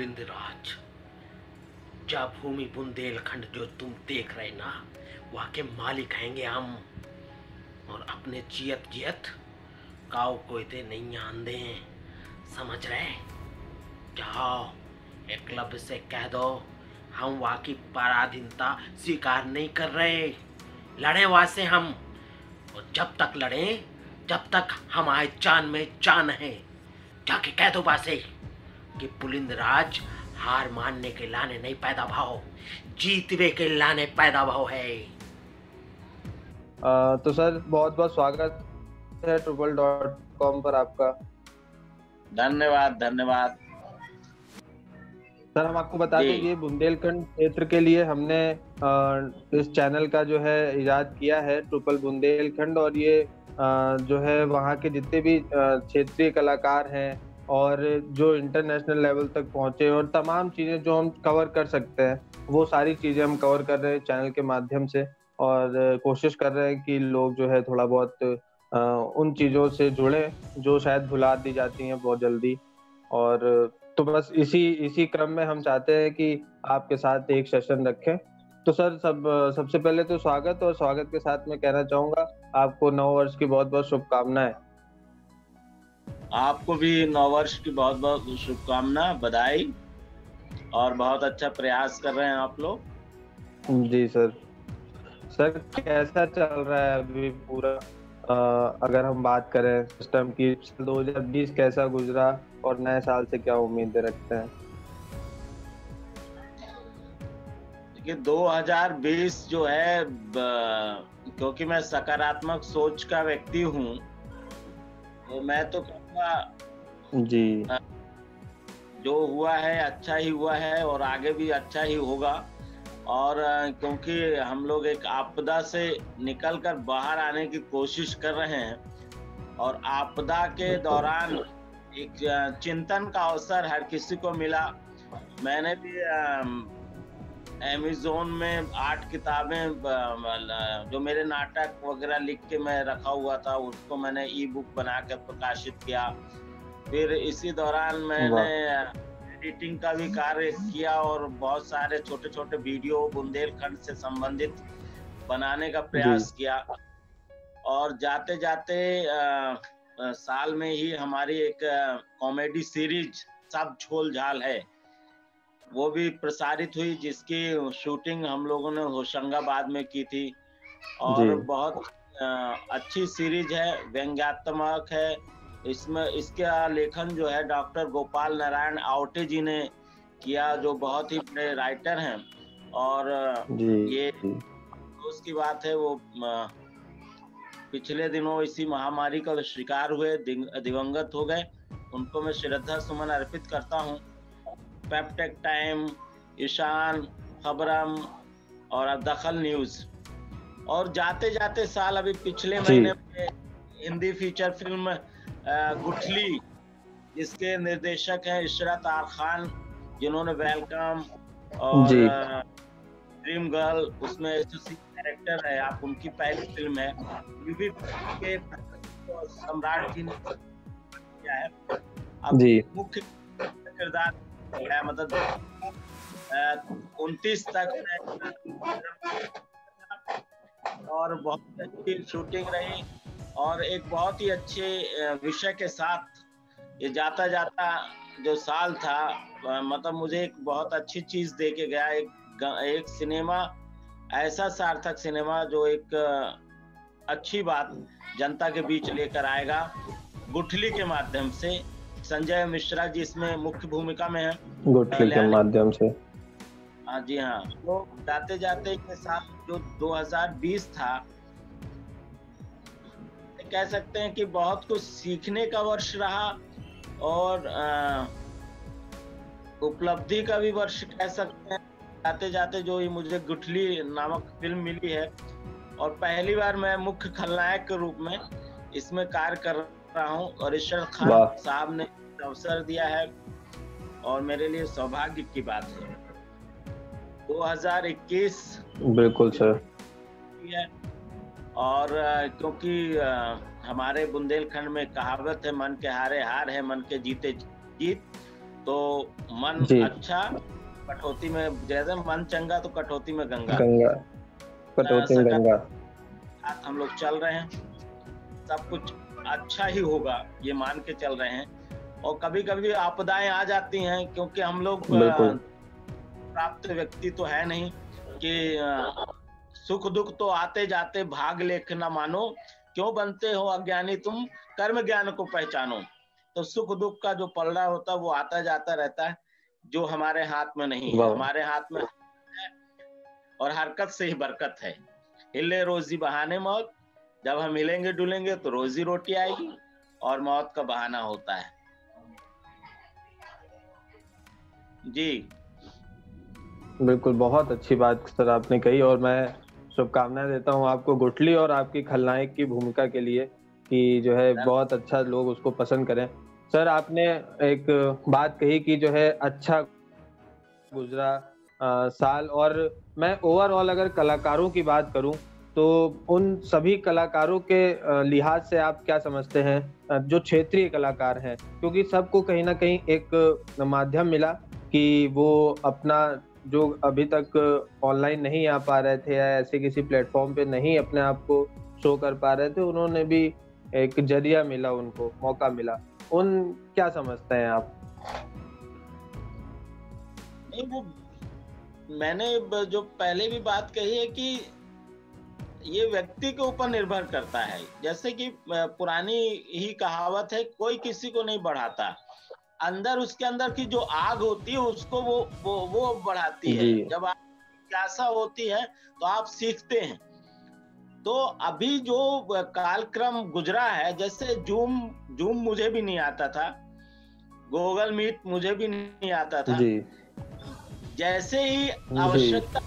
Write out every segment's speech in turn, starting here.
बुलंद राज जा भूमि बुंदेलखंड जो तुम देख रहे ना, वहाँ के मालिक हैंगे हम। और अपने जियत जियत काव कोयते नहीं आंदे, समझ रहे? जाओ एक क्लब से कह दो हम वहाँ की पराधीनता स्वीकार नहीं कर रहे, लड़े वहाँ से हम। और जब तक लड़े जब तक हमारे जान में जान है। जाके कह दो बासे कि पुलिंद राज हार मानने के लाने नहीं पैदा भाव, जीतने के लाने पैदा भाव है। तो सर बहुत बहुत स्वागत है Troopel.com पर आपका। धन्यवाद धन्यवाद सर। हम आपको बता दें ये बुंदेलखंड क्षेत्र के लिए हमने इस चैनल का जो है इजाद किया है Troopel बुंदेलखंड। और ये जो है वहाँ के जितने भी क्षेत्रीय कलाकार हैं और जो इंटरनेशनल लेवल तक पहुँचे और तमाम चीज़ें जो हम कवर कर सकते हैं वो सारी चीज़ें हम कवर कर रहे हैं चैनल के माध्यम से। और कोशिश कर रहे हैं कि लोग जो है थोड़ा बहुत उन चीज़ों से जुड़ें जो शायद भुला दी जाती हैं बहुत जल्दी। और तो बस इसी क्रम में हम चाहते हैं कि आपके साथ एक सेशन रखें। तो सर सबसे पहले तो स्वागत, और स्वागत के साथ मैं कहना चाहूँगा आपको नववर्ष की बहुत बहुत शुभकामनाएं। आपको भी नववर्ष की बहुत बहुत शुभकामना, बधाई, और बहुत अच्छा प्रयास कर रहे हैं आप लोग। जी सर। सर कैसा चल रहा है अभी पूरा, अगर हम बात करें सिस्टम की, 2020 कैसा गुजरा और नए साल से क्या उम्मीदें रखते हैं? 2020 जो है, क्योंकि मैं सकारात्मक सोच का व्यक्ति हूँ तो मैं तो कहूँगा जी जो हुआ है अच्छा ही हुआ है और आगे भी अच्छा ही होगा। और क्योंकि हम लोग एक आपदा से निकलकर बाहर आने की कोशिश कर रहे हैं और आपदा के दौरान एक चिंतन का अवसर हर किसी को मिला। मैंने भी अमेज़न में 8 किताबें जो मेरे नाटक वगैरह लिख के मैं रखा हुआ था उसको मैंने ई बुक बना के प्रकाशित किया। फिर इसी दौरान मैंने एडिटिंग का भी कार्य किया और बहुत सारे छोटे छोटे वीडियो बुंदेलखंड से संबंधित बनाने का प्रयास किया। और जाते जाते साल में ही हमारी एक कॉमेडी सीरीज सब झोल झाल है वो भी प्रसारित हुई, जिसकी शूटिंग हम लोगों ने होशंगाबाद में की थी। और बहुत अच्छी सीरीज है, व्यंग्यात्मक है। इसमें इसका लेखन जो है डॉक्टर गोपाल नारायण आउटे जी ने किया जो बहुत ही बड़े राइटर हैं। और ये अफसोस की बात है वो पिछले दिनों इसी महामारी का शिकार हुए, दिवंगत हो गए। उनको मैं श्रद्धा सुमन अर्पित करता हूँ। पेपटेक टाइम, ईशान, खबरम और दखल न्यूज। और जाते जाते साल अभी पिछले महीने में हिंदी फीचर फिल्म गुठली, जिसके निर्देशक हैं इशरत आर खान, जिन्होंने वेलकम और ड्रीम गर्ल, उसमें डायरेक्टर है, आप उनकी पहली फिल्म है, यूपी के सम्राट जी ने किया है। अब मुख्य किरदार है, मतलब 29 तक, और बहुत अच्छी शूटिंग रही और एक बहुत ही अच्छे विषय के साथ ये जाता जाता जो साल था, मतलब मुझे एक बहुत अच्छी चीज दे के गया। एक सिनेमा, ऐसा सार्थक सिनेमा जो एक अच्छी बात जनता के बीच लेकर आएगा गुठली के माध्यम से। संजय मिश्रा जी इसमें मुख्य भूमिका में है गुठली के माध्यम से। हाँ जी हाँ। तो जाते जाते के साथ जो 2020 था, कह सकते हैं कि बहुत कुछ सीखने का वर्ष रहा और उपलब्धि का भी वर्ष कह सकते हैं। जाते जाते जो ये मुझे गुठली नामक फिल्म मिली है और पहली बार मैं मुख्य खलनायक के रूप में इसमें कार्य कर रहा हूँ। और इशरत खान साहब ने अवसर दिया है और मेरे लिए सौभाग्य की बात है। 2021 बिल्कुल सर। और क्योंकि हमारे बुंदेलखंड में कहावत है मन के हारे हार है मन के जीते जीत, तो मन अच्छा कठौती में, जैसे मन चंगा तो कठौती में गंगा, कठौती में गंगा। हम लोग चल रहे हैं, सब कुछ अच्छा ही होगा ये मान के चल रहे हैं। और कभी कभी आपदाएं आ जाती हैं क्योंकि हम लोग प्राप्त व्यक्ति तो है नहीं कि सुख दुख तो आते जाते भाग लेख ना मानो, क्यों बनते हो अज्ञानी तुम, कर्म ज्ञान को पहचानो। तो सुख दुख का जो पलड़ा होता है वो आता जाता रहता है, जो हमारे हाथ में नहीं है, हमारे हाथ में है और हरकत से ही बरकत है। हिले रोजी बहाने मौत, जब हम हिलेंगे डुलेंगे तो रोजी रोटी आएगी और मौत का बहाना होता है। जी बिल्कुल, बहुत अच्छी बात सर आपने कही और मैं शुभकामनाएं देता हूं आपको गुठली और आपकी खलनायक की भूमिका के लिए कि जो है बहुत अच्छा लोग उसको पसंद करें। सर आपने एक बात कही कि जो है अच्छा गुजरा साल, और मैं ओवरऑल अगर कलाकारों की बात करूं तो उन सभी कलाकारों के लिहाज से आप क्या समझते हैं जो क्षेत्रीय कलाकार हैं, क्योंकि सबको कहीं ना कहीं एक माध्यम मिला कि वो अपना जो अभी तक ऑनलाइन नहीं आ पा रहे थे या ऐसे किसी प्लेटफॉर्म पे नहीं अपने आप को शो कर पा रहे थे, उन्होंने भी एक जरिया मिला, उनको मौका मिला। उन क्या समझते हैं आप? नहीं, वो मैंने जो पहले भी बात कही है कि ये व्यक्ति के ऊपर निर्भर करता है। जैसे कि पुरानी ही कहावत है, कोई किसी को नहीं बढ़ाता, अंदर उसके अंदर की जो आग होती है उसको वो बढ़ाती है। जब आप जिज्ञासा होती है तो आप सीखते हैं। तो अभी जो कालक्रम गुजरा है, जैसे जूम मुझे भी नहीं आता था, गूगल मीट मुझे भी नहीं आता था, जैसे ही आवश्यकता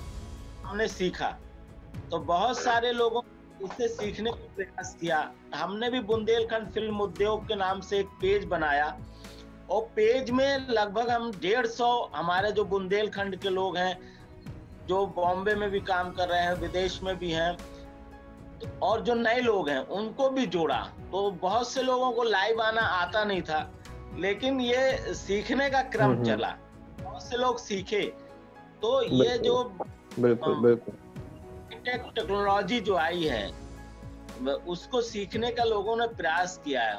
हमने सीखा। तो बहुत सारे लोगों इससे सीखने का प्रयास किया। हमने भी बुंदेलखंड फिल्म उद्योग के नाम से एक पेज बनाया और पेज में लगभग हम 150 हमारे जो बुंदेलखंड के लोग हैं जो बॉम्बे में भी काम कर रहे हैं, विदेश में भी हैं, और जो नए लोग हैं उनको भी जोड़ा। तो बहुत से लोगों को लाइव आना आता नहीं था, लेकिन ये सीखने का क्रम चला, बहुत से लोग सीखे। तो ये जो टेक्नोलॉजी जो आई है उसको सीखने का लोगों ने प्रयास किया है।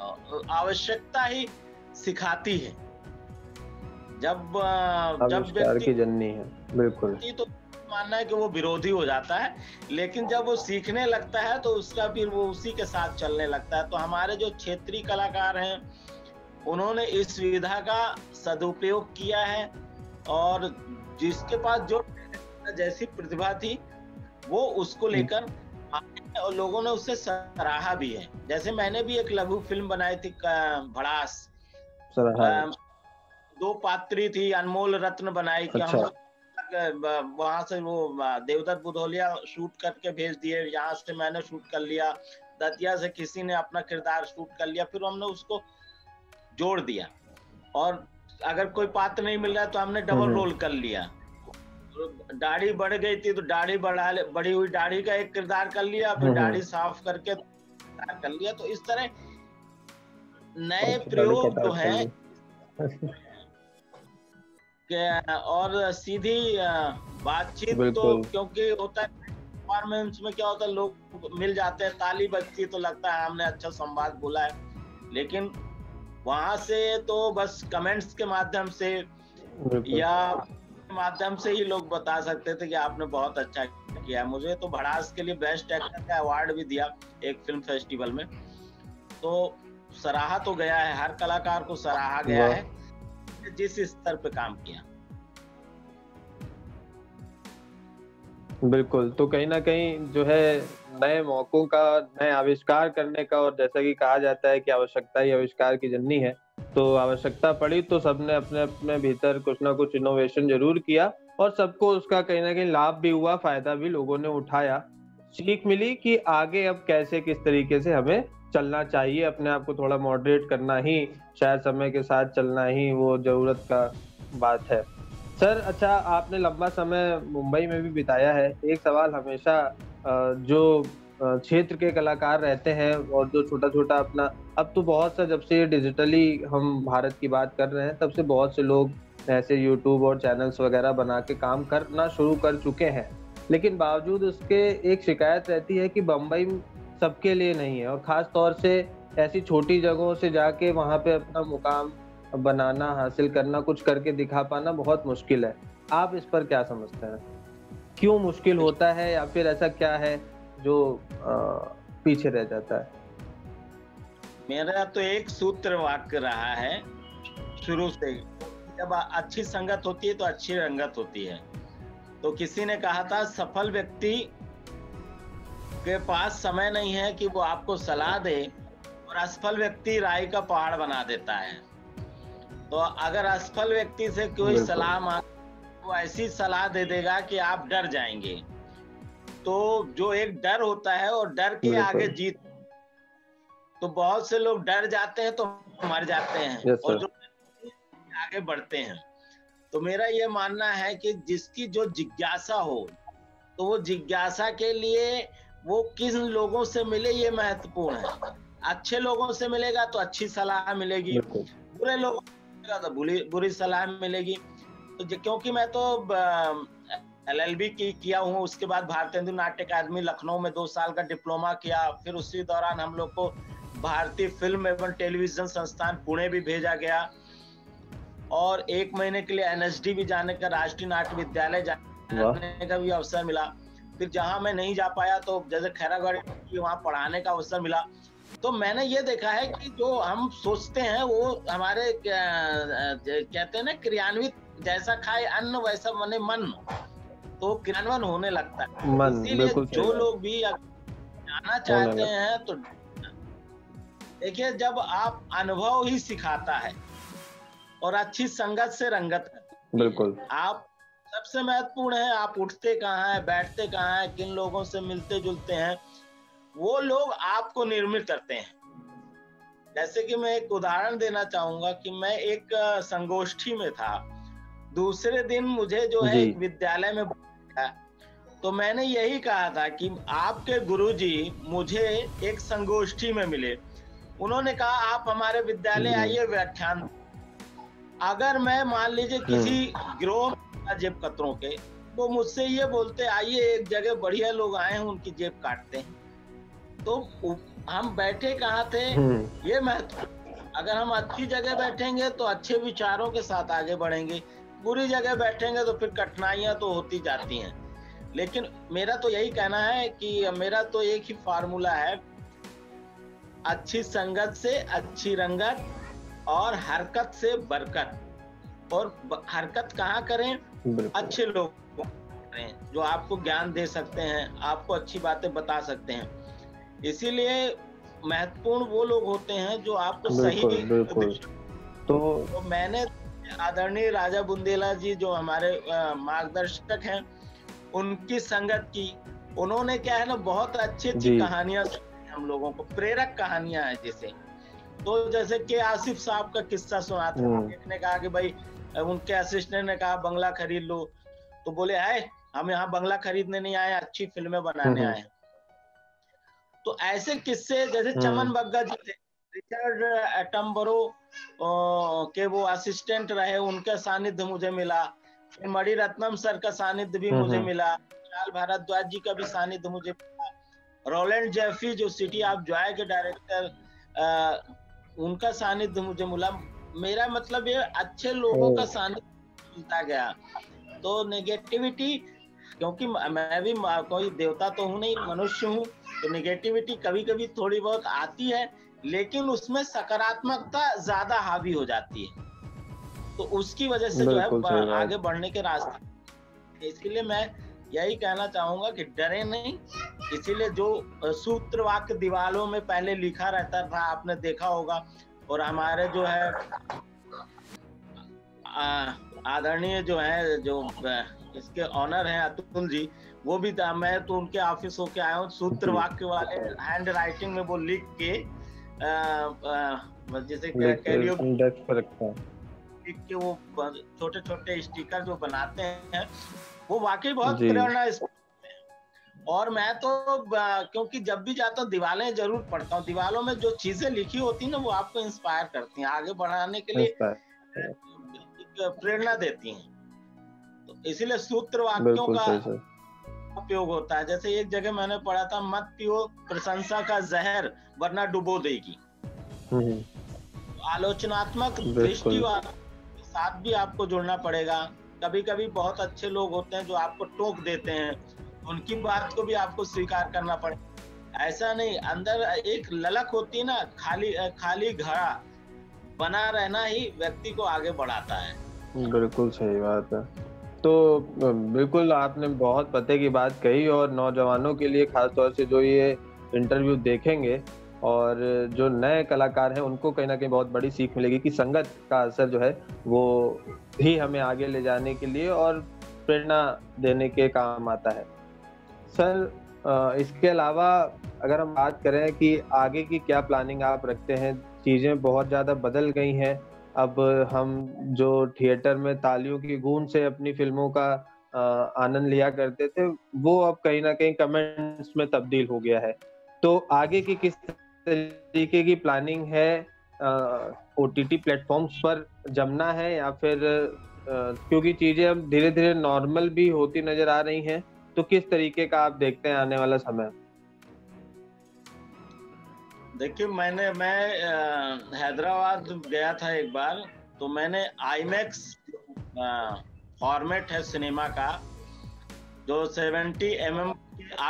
आवश्यकता ही सिखाती है। जब व्यक्ति की जननी है, बिल्कुल, तो मानना है कि वो विरोधी हो जाता है, लेकिन जब वो सीखने लगता है तो उसका फिर वो उसी के साथ चलने लगता है। तो हमारे जो क्षेत्रीय कलाकार हैं उन्होंने इस सुविधा का सदुपयोग किया है और जिसके पास जो जैसी प्रतिभा थी वो उसको लेकर आए और लोगों ने उससे सराहा भी है। जैसे मैंने भी एक लघु फिल्म बनाई थी भड़ास, दो पात्री थी, अनमोल रत्न बनाई। अच्छा। वहां से वो देवदत्त बुधोलिया शूट करके भेज दिए, यहाँ से मैंने शूट कर लिया, दतिया से किसी ने अपना किरदार शूट कर लिया, फिर हमने उसको जोड़ दिया। और अगर कोई पात्र नहीं मिल रहा तो हमने डबल रोल कर लिया। दाढ़ी बढ़ गई थी तो दाढ़ी बड़ी हुई दाढ़ी का एक किरदार कर लिया, फिर दाढ़ी साफ करके कर लिया। तो इस तरह नए प्रयोग जो है और सीधी बातचीत तो क्योंकि होता है परफॉर्मेंस में, क्या होता है लोग मिल जाते हैं, ताली बजती तो लगता है हमने अच्छा संवाद बोला है, लेकिन वहां से तो बस कमेंट्स के माध्यम से या माध्यम से ही लोग बता सकते थे कि आपने बहुत अच्छा किया। मुझे तो भड़ास के लिए बेस्ट एक्टर का अवार्ड भी दिया एक फिल्म फेस्टिवल में। तो सराहा तो गया है, हर कलाकार को सराहा गया है जिस स्तर पे काम किया। बिल्कुल, तो कहीं ना कहीं जो है नए मौकों का, नए आविष्कार करने का, और जैसा कि कहा जाता है कि आवश्यकता ही आविष्कार की जननी है, तो आवश्यकता पड़ी तो सबने अपने अपने भीतर कुछ ना कुछ इनोवेशन जरूर किया और सबको उसका कहीं ना कहीं लाभ भी हुआ, फायदा भी लोगों ने उठाया, सीख मिली कि आगे अब कैसे किस तरीके से हमें चलना चाहिए, अपने आप को थोड़ा मॉडरेट करना ही, शायद समय के साथ चलना ही वो जरूरत का बात है। सर अच्छा, आपने लंबा समय मुंबई में भी बिताया है। एक सवाल हमेशा जो क्षेत्र के कलाकार रहते हैं और जो छोटा छोटा अपना, अब तो बहुत सा, जब से डिजिटली हम भारत की बात कर रहे हैं तब से बहुत से लोग ऐसे यूट्यूब और चैनल्स वगैरह बना के काम करना शुरू कर चुके हैं, लेकिन बावजूद उसके एक शिकायत रहती है कि बम्बई सबके लिए नहीं है और ख़ास तौर से ऐसी छोटी जगहों से जाके वहाँ पे अपना मुकाम बनाना, हासिल करना, कुछ करके दिखा पाना बहुत मुश्किल है। आप इस पर क्या समझते हैं, क्यों मुश्किल होता है या फिर ऐसा क्या है जो पीछे रह जाता है? मेरा तो एक सूत्र वाक्य रहा है शुरू से, जब अच्छी संगत होती है तो अच्छी रंगत होती है। तो किसी ने कहा था सफल व्यक्ति के पास समय नहीं है कि वो आपको सलाह दे और असफल व्यक्ति राय का पहाड़ बना देता है। तो अगर असफल व्यक्ति से कोई सलाह मांगे वो ऐसी सलाह दे देगा कि आप डर जाएंगे। तो जो एक डर होता है और डर के आगे जीत, तो बहुत से लोग डर जाते हैं तो मर जाते हैं और जो आगे बढ़ते हैं। तो मेरा ये मानना है कि जिसकी जो जिज्ञासा हो तो वो जिज्ञासा के लिए वो किन लोगों से मिले ये महत्वपूर्ण है। अच्छे लोगों से मिलेगा तो अच्छी सलाह मिलेगी, बुरे लोगों से मिलेगा तो बुरी सलाह मिलेगी। तो क्योंकि मैं तो LLB किया हूँ, उसके बाद भारतेंदु नाट्य अकादमी लखनऊ में 2 साल का डिप्लोमा किया, फिर उसी दौरान हम लोग को भारतीय फिल्म एवं टेलीविजन संस्थान पुणे भी भेजा गया और 1 महीने के लिए NSD भी जाने का, राष्ट्रीय नाट्य विद्यालय जाने का भी अवसर मिला। फिर जहाँ मैं नहीं जा पाया तो जैसे खैरागढ़ वहाँ पढ़ाने का अवसर मिला। तो मैंने ये देखा है कि जो हम सोचते हैं वो हमारे कहते हैं ना क्रियान्वित, जैसा खाए अन्न वैसा बने मन, तो क्रियान्वयन होने लगता है। इसीलिए जो लोग भी जाना चाहते हैं तो देखिए जब आप अनुभव ही सिखाता है और अच्छी संगत से रंगत है। बिल्कुल, आप सबसे महत्वपूर्ण है आप उठते कहाँ हैं, बैठते कहाँ हैं, किन लोगों से मिलते जुलते हैं, वो लोग आपको निर्मित करते हैं। जैसे कि मैं एक उदाहरण देना चाहूंगा कि मैं एक संगोष्ठी में था, दूसरे दिन मुझे जो है एक विद्यालय में, तो मैंने यही कहा था कि आपके गुरुजी मुझे एक संगोष्ठी में मिले, उन्होंने कहा आप हमारे विद्यालय आइए व्याख्यान। अगर मैं मान लीजिए किसी गिरोह जेब कतरों के, वो मुझसे ये बोलते आइए एक जगह बढ़िया लोग आए हैं उनकी जेब काटते हैं, तो हम बैठे कहाँ थे? ये महत्वपूर्ण। अगर हम अच्छी जगह बैठेंगे तो अच्छे विचारों के साथ आगे बढ़ेंगे, बुरी जगह बैठेंगे तो फिर कठिनाइयां तो होती जाती हैं। लेकिन मेरा तो यही कहना है कि मेरा तो एक ही फार्मूला है, अच्छी संगत से अच्छी रंगत और हरकत से बरकत। और हरकत कहाँ करें? अच्छे लोग करें जो आपको ज्ञान दे सकते हैं, आपको अच्छी बातें बता सकते हैं। इसीलिए महत्वपूर्ण वो लोग होते हैं जो आपको सही। तो मैंने आदरणीय राजा बुंदेला जी जो हमारे मार्गदर्शक हैं उनकी संगत की, उन्होंने क्या है ना बहुत अच्छी अच्छी कहानियां हम लोगों को, प्रेरक कहानियां हैं। जैसे तो जैसे कि आसिफ साहब का किस्सा सुना था, ने कहा कि भाई उनके असिस्टेंट ने कहा बंगला खरीद लो, तो बोले है हम यहाँ बंगला खरीदने नहीं आए, अच्छी फिल्में बनाने आए। तो ऐसे किस्से जैसे चमन बग्गा जी थे, रिचर्ड एटम्बरो के वो असिस्टेंट रहे, उनका सानिध्य मुझे मिला, मणि रत्नम सर का सानिध्य भी मुझे मिला, भारद्वाज जी का भी सानिध्य मुझे मिला, रोलैंड जेफी जो सिटी ऑफ जॉय के डायरेक्टर उनका सानिध्य मुझे मिला। मेरा मतलब ये अच्छे लोगों का सानिध्य मिलता गया। तो नेगेटिविटी, क्योंकि मैं भी कोई देवता तो हूँ नहीं, मनुष्य हूँ, तो नेगेटिविटी कभी कभी थोड़ी बहुत आती है, लेकिन उसमें सकारात्मकता ज्यादा हावी हो जाती है, तो उसकी वजह से जो है आगे बढ़ने के रास्ते। इसलिए मैं यही कहना चाहूंगा कि डरे नहीं। इसीलिए जो सूत्र वाक्य दीवालों में पहले लिखा रहता था, आपने देखा होगा, और हमारे जो है आदरणीय जो है जो इसके ऑनर हैं अतुल जी, वो भी, मैं तो उनके ऑफिस होके आया हूँ, सूत्र वाक्य वाले हैंड राइटिंग में वो लिख के जैसे के वो छोटे छोटे स्टिकर जो बनाते हैं वो वाकई बहुत प्रेरणा। और मैं तो क्योंकि जब भी जाता हूँ दीवारें जरूर पढ़ता हूँ, दीवारों में जो चीजें लिखी होती है ना वो आपको इंस्पायर करती हैं आगे बढ़ाने के लिए। प्रेरणा देती हैं, तो इसीलिए सूत्र वाक्यों का उपयोग होता है। जैसे एक जगह मैंने पढ़ा था, मत पियो प्रशंसा का जहर वरना डुबो देगी। आलोचनात्मक दृष्टिवाद के साथ भी आपको जुड़ना पड़ेगा। कभी कभी बहुत अच्छे लोग होते हैं जो आपको टोक देते हैं, उनकी बात को भी आपको स्वीकार करना पड़ेगा। ऐसा नहीं, अंदर एक ललक होती है ना, खाली घड़ा बना रहना ही व्यक्ति को आगे बढ़ाता है। बिल्कुल सही बात है। तो बिल्कुल आपने बहुत पते की बात कही, और नौजवानों के लिए खासतौर से जो ये इंटरव्यू देखेंगे और जो नए कलाकार हैं उनको कहीं ना कहीं बहुत बड़ी सीख मिलेगी कि संगत का असर जो है वो भी हमें आगे ले जाने के लिए और प्रेरणा देने के काम आता है। सर, इसके अलावा अगर हम बात करें कि आगे की क्या प्लानिंग आप रखते हैं, चीज़ें बहुत ज़्यादा बदल गई हैं, अब हम जो थिएटर में तालियों की गूंज से अपनी फिल्मों का आनंद लिया करते थे वो अब कहीं ना कहीं कमेंट्स में तब्दील हो गया है, तो आगे की किस तरीके की प्लानिंग है? ओटीटी प्लेटफॉर्म्स पर जमना है या फिर क्योंकि चीजें अब धीरे धीरे नॉर्मल भी होती नजर आ रही हैं, तो किस तरीके का आप देखते हैं आने वाला समय? देखिए, मैं हैदराबाद गया था एक बार, तो मैंने IMAX फॉर्मेट है सिनेमा का, जो 70 mm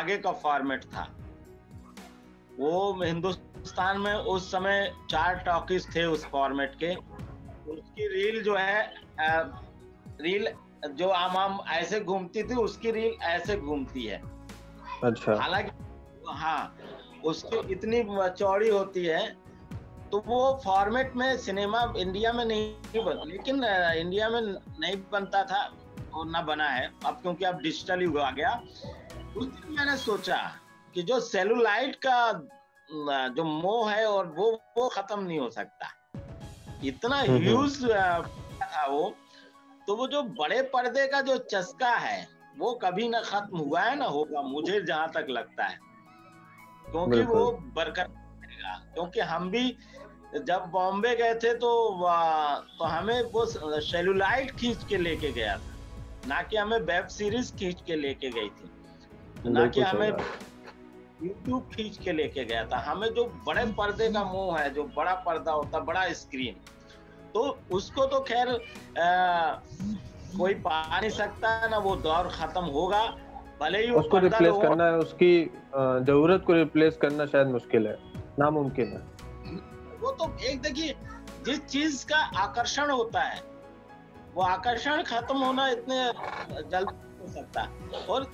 आगे का फॉर्मेट था, वो हिंदुस्तान में उस समय 4 टॉकीज थे उस फॉर्मेट के। उसकी रील जो है, रील जो आम ऐसे घूमती थी, उसकी रील ऐसे घूमती है। अच्छा। हालांकि हाँ, उसकी इतनी चौड़ी होती है, तो वो फॉर्मेट में सिनेमा इंडिया में नहीं बन, लेकिन इंडिया में नहीं बनता था और ना बना है अब, क्योंकि अब डिजिटल युग आ गया। उस दिन मैंने सोचा कि जो सेलुलाइट का जो मोह है और वो खत्म नहीं हो सकता, इतना ह्यूज था वो, तो वो जो बड़े पर्दे का जो चस्का है वो कभी ना खत्म हुआ है ना होगा, मुझे जहां तक लगता है, क्योंकि वो बरकरार रहेगा। क्योंकि हम भी जब बॉम्बे गए थे तो हमें वो सेलुलाइट खींच के लेके गया था, ना कि हमें वेब सीरीज खींच के लेके गई थी, ना कि हमें YouTube खींच के लेके गया था। हमें जो बड़े पर्दे का मोह है, जो बड़ा पर्दा होता, बड़ा स्क्रीन, तो उसको तो खैर कोई पा नहीं सकता, ना वो दौर खत्म होगा। भले ही उसको रिप्लेस करना है, उसकी जरूरत को रिप्लेस करना शायद मुश्किल है, नामुमकिन है वो। तो एक देखिए, जिस चीज का आकर्षण होता है वो आकर्षण खत्म होना इतने जल्द हो सकता। और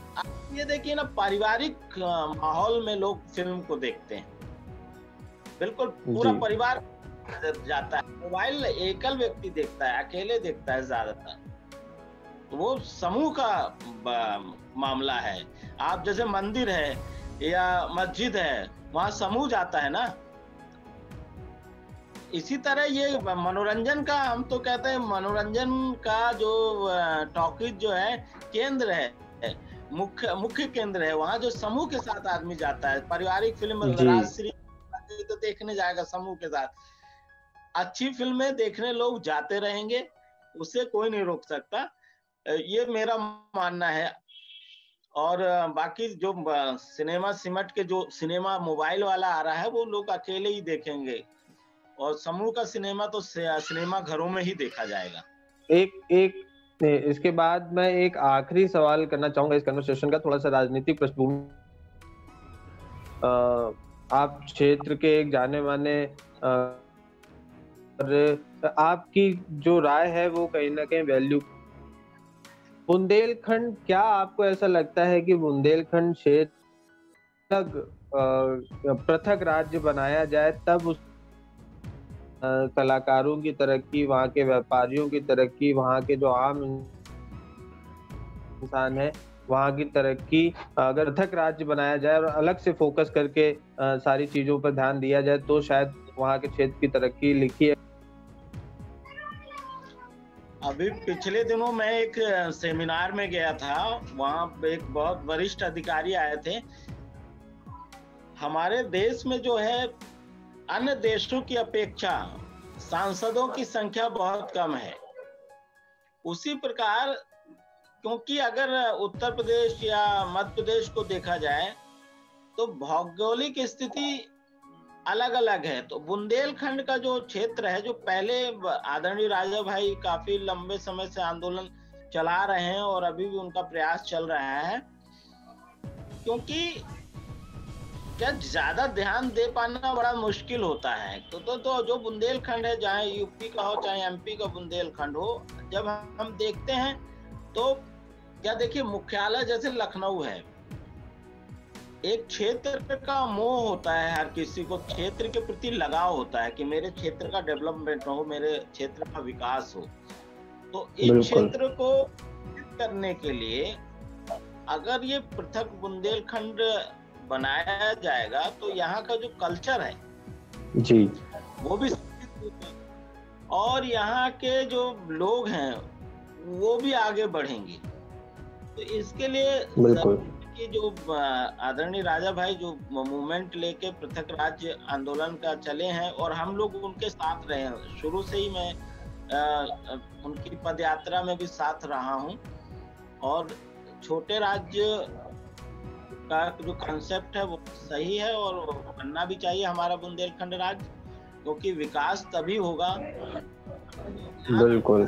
ये देखिए ना, पारिवारिक माहौल में लोग फिल्म को देखते हैं, बिल्कुल पूरा परिवार जाता है। मोबाइल एकल व्यक्ति देखता है, अकेले देखता है ज्यादातर, तो वो समूह का मामला है। आप जैसे मंदिर है या मस्जिद है, वहां समूह जाता है ना, इसी तरह ये मनोरंजन का, हम तो कहते हैं मनोरंजन का जो टॉकीज जो है केंद्र है, मुख्य केंद्र है, वहां जो समूह के साथ आदमी जाता है। पारिवारिक फिल्म तो देखने जाएगा समूह के साथ, अच्छी फिल्में देखने लोग जाते रहेंगे, उसे कोई नहीं रोक सकता, ये मेरा मानना है। और बाकी जो सिनेमा सिमट के जो सिनेमा मोबाइल वाला आ रहा है वो लोग अकेले ही देखेंगे, और समूह का सिनेमा तो सिनेमा घरों में ही देखा जाएगा। एक इसके बाद मैं एक आखिरी सवाल करना चाहूंगा इस कन्वर्सेशन का, थोड़ा सा राजनीतिक पृष्ठभूमि। आप क्षेत्र के एक जाने माने, आपकी जो राय है वो कहीं ना कहीं वैल्यू बुंदेलखंड, क्या आपको ऐसा लगता है कि बुंदेलखंड क्षेत्र पृथक राज्य बनाया जाए, तब उस कलाकारों की तरक्की, वहाँ के व्यापारियों की तरक्की, वहाँ के जो आम इंसान है वहाँ की तरक्की, अगर पृथक राज्य बनाया जाए और अलग से फोकस करके सारी चीजों पर ध्यान दिया जाए, तो शायद वहाँ के क्षेत्र की तरक्की लिखी है। अभी पिछले दिनों मैं एक सेमिनार में गया था, वहाँ एक बहुत वरिष्ठ अधिकारी आए थे। हमारे देश में जो है अन्य देशों की अपेक्षा सांसदों की संख्या बहुत कम है, उसी प्रकार, क्योंकि अगर उत्तर प्रदेश या मध्य प्रदेश को देखा जाए तो भौगोलिक स्थिति अलग अलग है। तो बुंदेलखंड का जो क्षेत्र है, जो पहले आदरणीय राजा भाई काफी लंबे समय से आंदोलन चला रहे हैं और अभी भी उनका प्रयास चल रहा है, क्योंकि क्या ज्यादा ध्यान दे पाना बड़ा मुश्किल होता है। तो जो बुंदेलखंड है, चाहे यूपी का हो चाहे एमपी का बुंदेलखंड हो, जब हम देखते हैं तो क्या देखिए, मुख्यालय जैसे लखनऊ है, एक क्षेत्र का मोह होता है, हर किसी को क्षेत्र के प्रति लगाव होता है कि मेरे क्षेत्र का डेवलपमेंट हो, मेरे क्षेत्र का विकास हो। तो इस क्षेत्र को करने के लिए अगर ये पृथक बुंदेलखंड बनाया जाएगा तो यहाँ का जो कल्चर है जी, वो भी, और यहाँ के जो लोग हैं वो भी आगे बढ़ेंगे। तो इसके लिए कि जो आदरणीय राजा भाई जो मूवमेंट लेके पृथक राज्य आंदोलन का चले हैं और हम लोग उनके साथ रहे हैं, शुरू से ही मैं उनकी पदयात्रा में भी साथ रहा हूँ। और छोटे राज्य का जो कॉन्सेप्ट है वो सही है और बनना भी चाहिए हमारा बुंदेलखंड राज्य, क्योंकि विकास तभी होगा। बिल्कुल,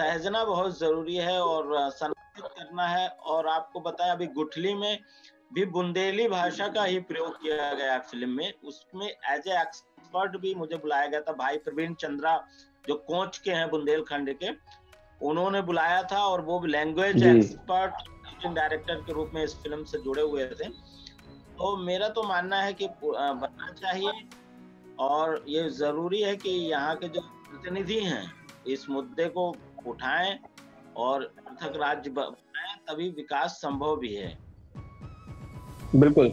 सहजना बहुत जरूरी है और संरक्षित करना है। और आपको बताया, अभी गुठली में भी बुंदेली भाषा का ही प्रयोग किया गया फिल्म में, उसमें एज ए एक्सपर्ट भी मुझे बुलाया गया था। भाई प्रवीण चंद्रा जो कोंच के हैं, बुंदेलखंड के, उन्होंने बुलाया था और वो लैंग्वेज एक्सपर्ट डायरेक्टर के रूप में इस फिल्म से जुड़े हुए थे। तो मेरा तो मानना है कि बनना चाहिए और ये जरूरी है कि यहाँ के जो प्रतिनिधि हैं इस मुद्दे को उठाएं और पृथक राज्य बनाएं, तभी विकास संभव भी है। बिल्कुल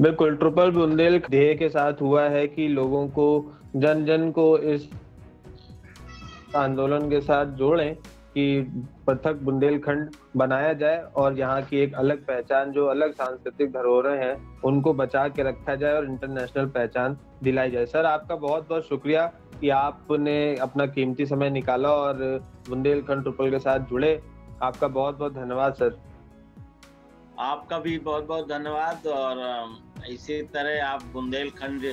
बिल्कुल, ट्रोपेल बुंदेल ध्येय के साथ हुआ है कि लोगों को, जन जन को इस आंदोलन के साथ जोड़ें कि पृथक बुंदेलखंड बनाया जाए और यहाँ की एक अलग पहचान, जो अलग सांस्कृतिक धरोहर हैं उनको बचा के रखा जाए और इंटरनेशनल पहचान दिलाई जाए। सर, आपका बहुत बहुत शुक्रिया कि आपने अपना कीमती समय निकाला और बुंदेलखंड ट्रोपेल के साथ जुड़े। आपका बहुत बहुत धन्यवाद सर। आपका भी बहुत बहुत धन्यवाद और इसी तरह आप बुंदेलखंड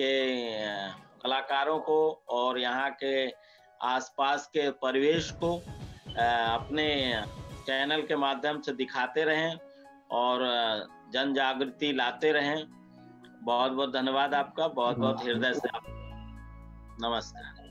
के कलाकारों को और यहाँ के आसपास के परिवेश को अपने चैनल के माध्यम से दिखाते रहें और जन जागृति लाते रहें। बहुत बहुत धन्यवाद आपका, बहुत बहुत हृदय से आपका नमस्कार।